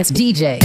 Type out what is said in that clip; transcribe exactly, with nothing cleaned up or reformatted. It's D J.